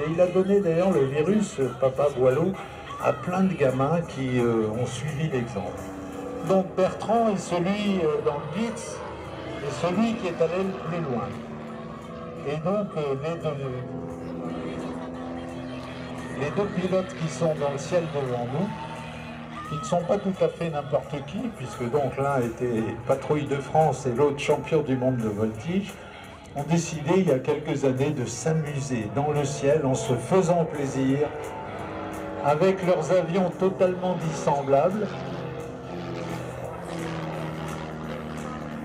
Et il a donné d'ailleurs le virus, Papa Boileau, à plein de gamins qui ont suivi l'exemple. Donc Bertrand est celui dans le Pitts, est celui qui est allé le plus loin. Et donc les deux pilotes qui sont dans le ciel devant nous, qui ne sont pas tout à fait n'importe qui, puisque donc l'un était Patrouille de France et l'autre champion du monde de voltige, ont décidé il y a quelques années de s'amuser dans le ciel en se faisant plaisir avec leurs avions totalement dissemblables,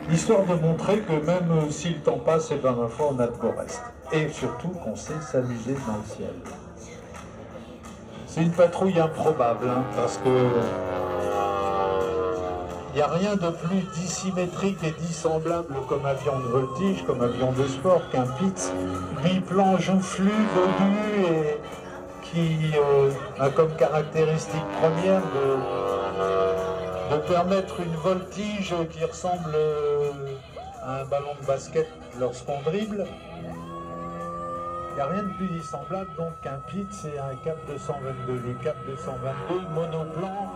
histoire de montrer que même si le temps passe, et ben ma foi on a de beau reste. Et surtout qu'on sait s'amuser dans le ciel. C'est une patrouille improbable, hein, parce que il n'y a rien de plus dissymétrique et dissemblable comme avion de voltige, comme avion de sport, qu'un Pitts biplan joufflu, velu, et qui a comme caractéristique première de permettre une voltige qui ressemble à un ballon de basket lorsqu'on dribble. Il n'y a rien de plus dissemblable donc qu'un Pitts et un Cap 222. Le Cap 222, monoplan,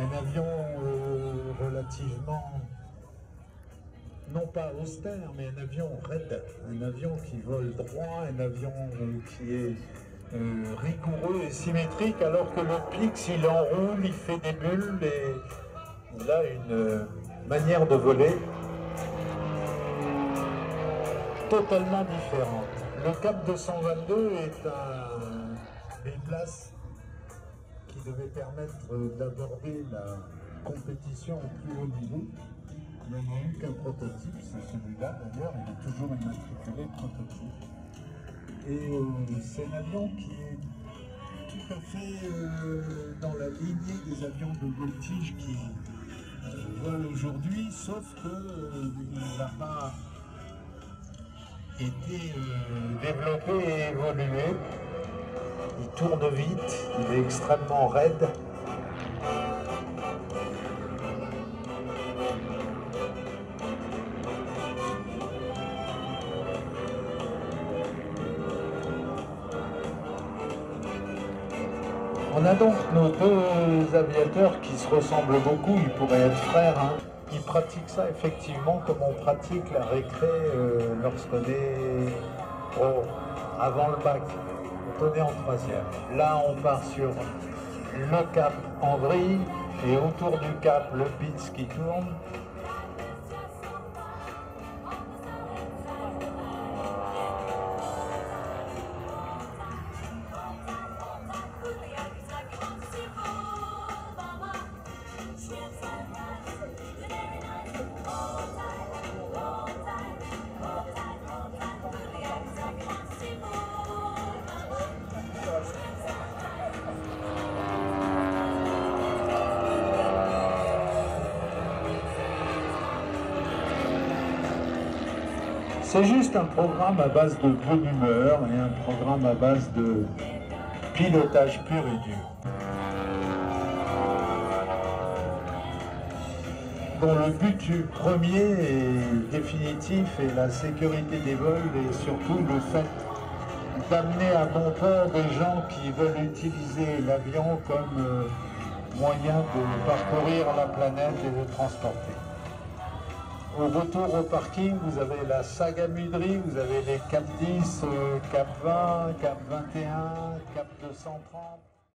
un avion relativement, non pas austère, mais un avion raide, un avion qui vole droit, un avion qui est rigoureux et symétrique, alors que le Pitts, il enroule, il fait des bulles et il a une manière de voler totalement différente. Le Cap 222 est une place qui devait permettre d'aborder la compétition au plus haut niveau. Il n'y en a eu qu'un prototype, c'est celui-là d'ailleurs, il est toujours immatriculé prototype. Et c'est un avion qui est tout à fait dans la lignée des avions de voltige qui volent aujourd'hui, sauf qu'il n'a pas été développé et évolué. Il tourne vite, il est extrêmement raide. On a donc nos deux aviateurs qui se ressemblent beaucoup, ils pourraient être frères, hein. Ils pratiquent ça effectivement comme on pratique la récré lorsqu'on est avant le bac, on est en troisième. Là on part sur le Cap en vrille et autour du Cap le Pitts qui tourne. C'est juste un programme à base de bonne humeur et un programme à base de pilotage pur et dur, dont le but premier et définitif est la sécurité des vols et surtout le fait d'amener à bon port des gens qui veulent utiliser l'avion comme moyen de parcourir la planète et de transporter. Au retour au parking, vous avez la saga Mudry, vous avez les Cap 10, Cap 20, Cap 21, Cap 230.